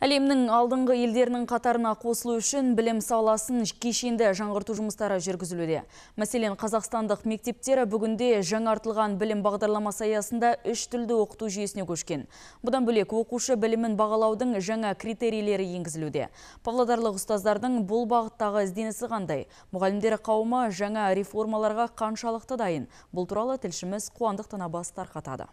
Әлемнің алдыңғы елдерінің қатарына қосылу үшін білім саласын кешенді жаңғырту жұмыстары жүргізілуде. Мәселен, қазақстандық мектептері бүгінде жаңартылған білім бағдарламасы аясында үш тілді оқыту жүйесіне көшкен. Бұдан бөлек оқушы білімін бағалаудың жаңа критерийлері енгізілуде. Павлодарлық ұстаздардың бұл бағыттағы ізденісі қандай? Мұғалімдер қауымы жаңа реформаларға қаншалықты дайын? Бұл туралы тілшіміз Қуандық Танабас тарқатады.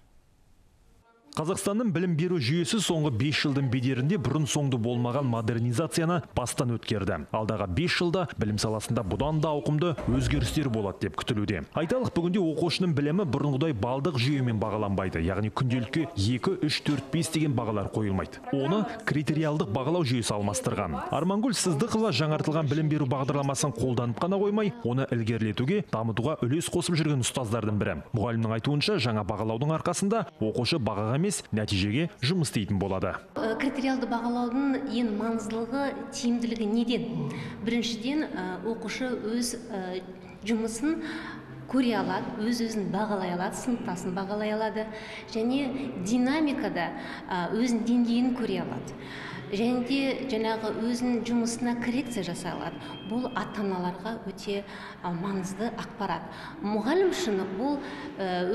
Қазақстанның білім беру жүйесі соңғы 5 жылдың бедерінде бұрын соңды болмаған модернизацияны бастан өткерді. Алдағы 5 жылда білім саласында бұдан да ауқымды өзгерістер болады деп күтілуде. Айталық, бүгінде оқушының білімі бұрынғыдай балдық жүйемен бағаланбайды, яғни күнделікке 2, 3, 4, 5 деген бағалар қойылмайды. Оны критериалдық бағалау жүйесі алмастырған. Армангүл Сыздықова жаңартылған білім беру бағдарламасын қолданып қана қоймай, оны ілгерілетуге, дамытуға үлес қосып жүрген ұстаздардың бірі. Мұғалімнің айтуынша, жаңа бағалаудың арқасында оқушы бағаға нәтижеге жұмыс істейтін болады. Критериалды бағалаудың ең маңыздылығы тиімділігі неден? Біріншіден, оқушы өз жұмысын көре алады, өз-өзін бағалай алады, сыныптасын бағалай алады, және динамикада өзін деңгейін көре алады. Және де жаңағы өзінің жұмысына коррекция жасай алады. Бұл ата-аналарға өте маңызды ақпарат. Мұғалім үшін бұл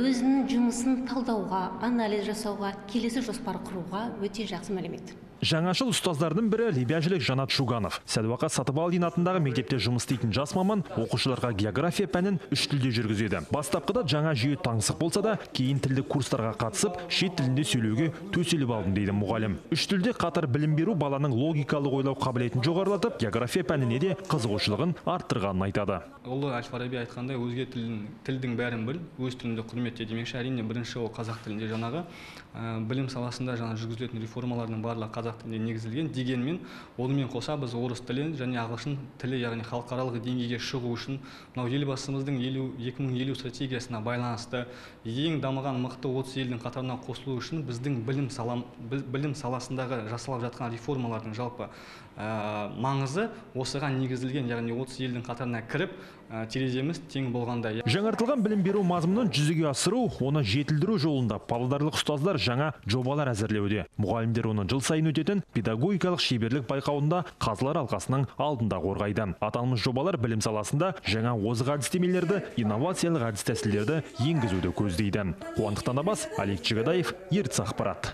өзінің жұмысын талдауға, анализ жасауға, келесі жоспар құруға өте жақсы мәлімет. Жаңашыл ұстаздардың бірі лебяжілік Жанат Шуганов. Сәдуақа Сатыбалдин атындағы мектепте жұмыс істейтін жас маман оқушыларға география пәнін үш тілде жүргізеді. Бастапқыда жаңа жүйе таңсық болса да, кейін тілді курстарға қатысып, шет тілінде сөйлеуге төселіп алдым дейді мұғалім. Үш тілде қатар білім беру баланың логикалық ойлау қабілетін жоғарылатып, география пәніне де қызығушылығын арттырғанын айтады. Ұлы Әл-Фараби айтқандай, өзге тілдің бәрін біл, өз тіліңді құрмет демекші. Әрине, бірінші ол қазақ тілінде. Жаңағы білім саласында жаңа жүргізілетін реформалардың барлығы қазақ негізілген, дегенмен онымен қоса біз орыс тілін және ағылшын тілі, яғни халықаралық деңгейге шығу үшін мынау елбасымыздың 2050 стратегиясына байланысты ең дамыған мықты 30 елдің қатарына қосылу үшін біздің білім саласындағы жасалып жатқан реформалардың жалпы маңызы осыған негізілген, яғни 30 елдің қатарына кіріп тереземіз тең болғанда. Жаңартылған білім беру мазмұнын жүзеге асыру, оны жетілдіру жолында павлодарлық ұстаздар жаңа жобалар әзірлеуде. Мұғалімдер оны жыл сайын өтетін педагогикалық шеберлік байқауында қазылар алқасының алдында қорғайды. Аталмыш жобалар білім саласында жаңа озық әдістемелерді, инновациялық әдіс тәсілдерді енгізуді көздейді. Қуандық Танабас, Алик Чигадаев, ертіс ақпарат.